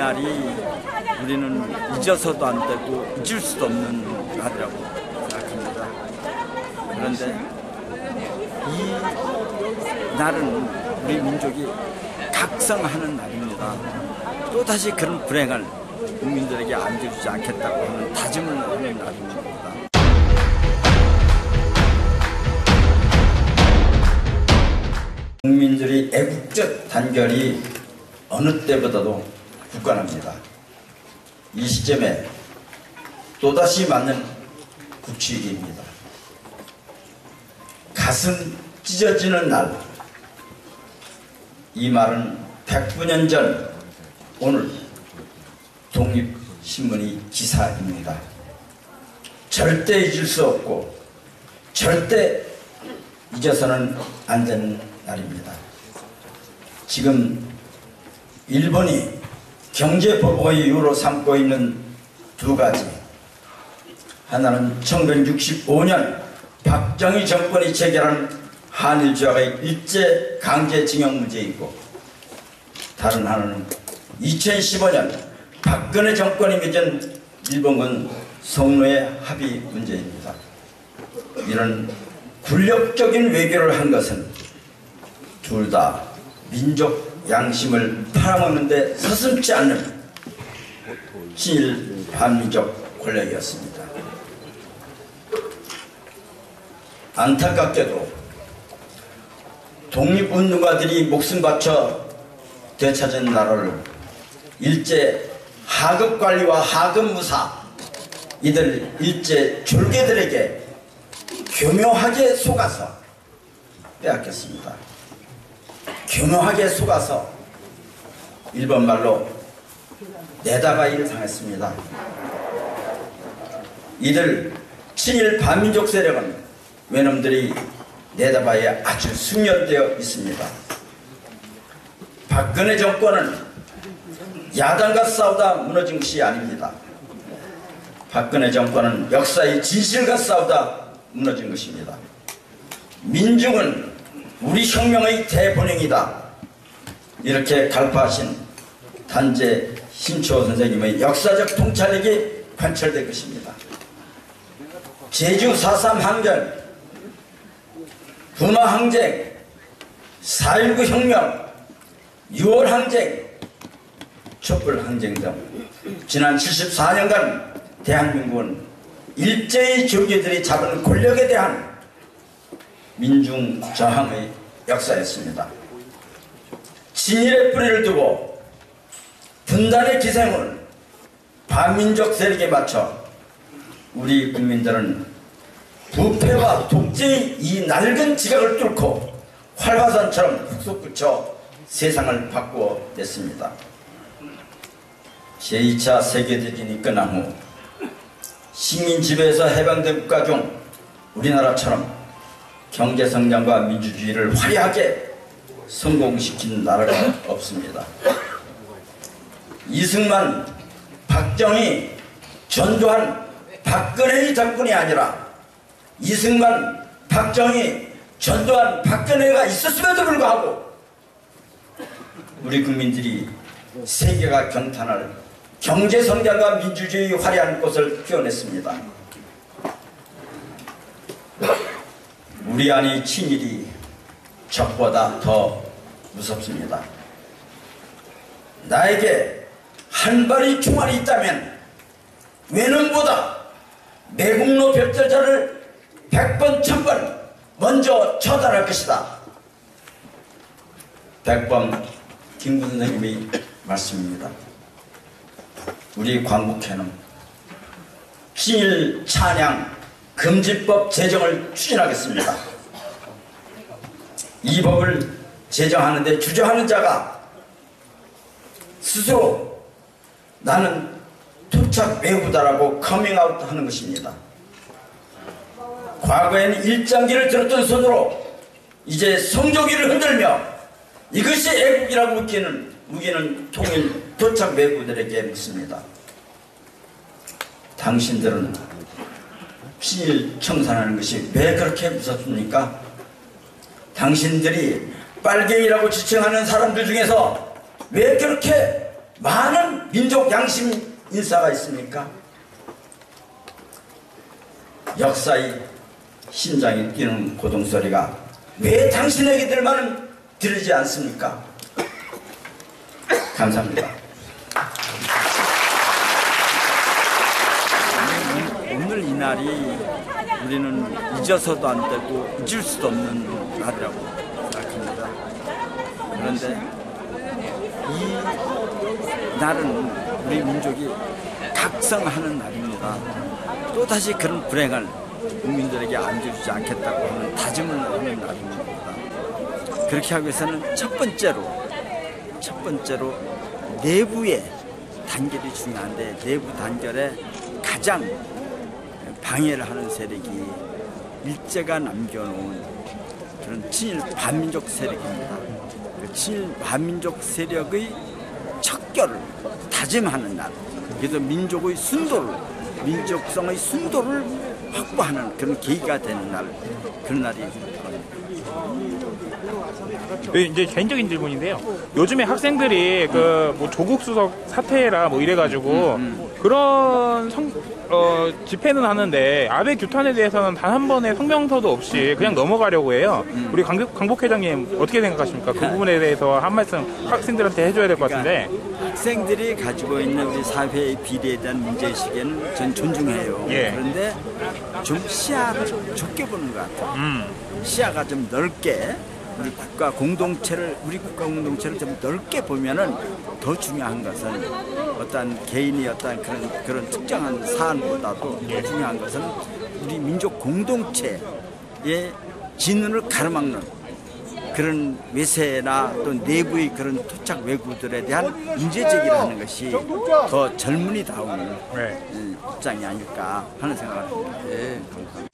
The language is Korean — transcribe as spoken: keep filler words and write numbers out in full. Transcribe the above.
날이 우리는 잊어서도 안 되고 잊을 수도 없는 날이라고 생각합니다. 그런데 이 날은 우리 민족이 각성하는 날입니다. 또다시 그런 불행을 국민들에게 안겨주지 않겠다고 하는 다짐을 하는 날입니다. 국민들의 애국적 단결이 어느 때보다도 굳건합니다. 이 시점에 또다시 맞는 국치기입니다. 가슴 찢어지는 날, 이 말은 백구 년 전 오늘 독립신문의 기사입니다. 절대 잊을 수 없고 절대 잊어서는 안 되는 날입니다. 지금 일본이 경제보복의 이유로 삼고 있는 두 가지, 하나는 천구백육십오 년 박정희 정권이 체결한 한일조약의 일제 강제징용 문제이고, 다른 하나는 이천십오 년 박근혜 정권이 맺은 일본군 성노예 합의 문제입니다. 이런 굴욕적인 외교를 한 것은 둘 다 민족 양심을 팔아먹는 데 서슴지 않는 친일 반민족 권력이었습니다. 안타깝게도 독립운동가들이 목숨 바쳐 되찾은 나라를 일제 하급관리와 하급무사, 이들 일제 졸개들에게 교묘하게 속아서 빼앗겼습니다. 교묘하게 속아서 일본말로 내다바이를 당했습니다. 이들 친일 반민족 세력은 외놈들이 내다바이에 아주 숙련되어 있습니다. 박근혜 정권은 야당과 싸우다 무너진 것이 아닙니다. 박근혜 정권은 역사의 진실과 싸우다 무너진 것입니다. 민중은 우리 혁명의 대본행이다, 이렇게 갈파하신 단재 신초호 선생님의 역사적 통찰력이 관철될 것입니다. 제주 사 삼 항전, 부마항쟁, 사 일구 혁명, 유월 항쟁, 촛불항쟁 등 지난 칠십사 년간 대한민국은 일제의 조개들이 잡은 권력에 대한 민중 저항의 역사였습니다. 친일의 뿌리를 두고 분단의 기생을 반민족 세력에 맞춰 우리 국민들은 부패와 독재의 이 낡은 지각을 뚫고 활화산처럼 훅속구쳐 세상을 바꾸어 냈습니다. 제이 차 세계대전이 끝난 후 식민 지배에서 해방된 국가 중 우리나라처럼 경제성장과 민주주의를 화려하게 성공시킨 나라가 없습니다. 이승만, 박정희, 전두환, 박근혜의 정권이 아니라 이승만, 박정희, 전두환, 박근혜가 있었음에도 불구하고 우리 국민들이 세계가 경탄할 경제성장과 민주주의의 화려한 꽃을 피워냈습니다. 우리 안의 친일이 적보다 더 무섭습니다. 나에게 한 발의 총알이 있다면 외놈보다 매국노 벽돌자를 백번 천번 먼저 처단할 것이다. 백범 김구 선생님의 말씀입니다. 우리 광복회는 친일 찬양 금지법 제정을 추진하겠습니다. 이 법을 제정하는데 주저하는 자가 스스로 나는 토착 외후다라고 커밍아웃 하는 것입니다. 과거에는 일장기를 들었던 손으로 이제 성조기를 흔들며 이것이 애국이라고 우기는, 우기는 통일 토착 외후들에게 묻습니다. 당신들은 친일 청산하는 것이 왜 그렇게 무섭습니까? 당신들이 빨갱이라고 지칭하는 사람들 중에서 왜 그렇게 많은 민족 양심 인사가 있습니까? 역사의 심장이 뛰는 고동소리가 왜 당신에게들만 들리지 않습니까? 감사합니다. 오늘 이 날이 우리는 잊어서도 안 되고 잊을 수도 없는 날이라고 생각합니다. 그런데 이 날은 우리 민족이 각성하는 날입니다. 또다시 그런 불행을 국민들에게 안겨주지 않겠다고 하는 다짐을 하는 날입니다. 그렇게 하기 위해서는 첫 번째로 첫 번째로 내부의 단결이 중요한데, 내부 단결에 가장 방해를 하는 세력이 일제가 남겨놓은 그런 친일 반민족 세력입니다. 그 친일 반민족 세력의 척결을 다짐하는 날, 그래서 민족의 순도를, 민족성의 순도를 확보하는 그런 계기가 되는 날, 그런 날이 이제 개인적인 질문인데요. 요즘에 학생들이 그 뭐 조국 수석 사퇴라 뭐 이래가지고 음, 음. 그런 성, 어, 집회는 하는데 아베 규탄에 대해서는 단 한 번의 성명서도 없이 그냥 넘어가려고 해요. 음. 우리 강복, 강복 회장님 어떻게 생각하십니까? 그 부분에 대해서 한 말씀 학생들한테 해줘야 될 것 같은데. 그러니까 학생들이 가지고 있는 우리 사회의 비리에 대한 문제의식에는 전 존중해요. 예. 그런데 좀 시야를 좁게 보는 것 같아요. 음. 시야가 좀 넓게. 우리 국가 공동체를 우리 국가 공동체를 좀 넓게 보면은 더 중요한 것은 어떤 개인이 어떤 그런 그런 특정한 사안보다도 더 중요한 것은 우리 민족 공동체의 진흥을 가로막는 그런 외세나 또 내부의 그런 토착 외구들에 대한 문제 제기를 하는 것이 더 젊은이다운 네. 입장이 아닐까 하는 생각을 합니다. 네, 감사합니다.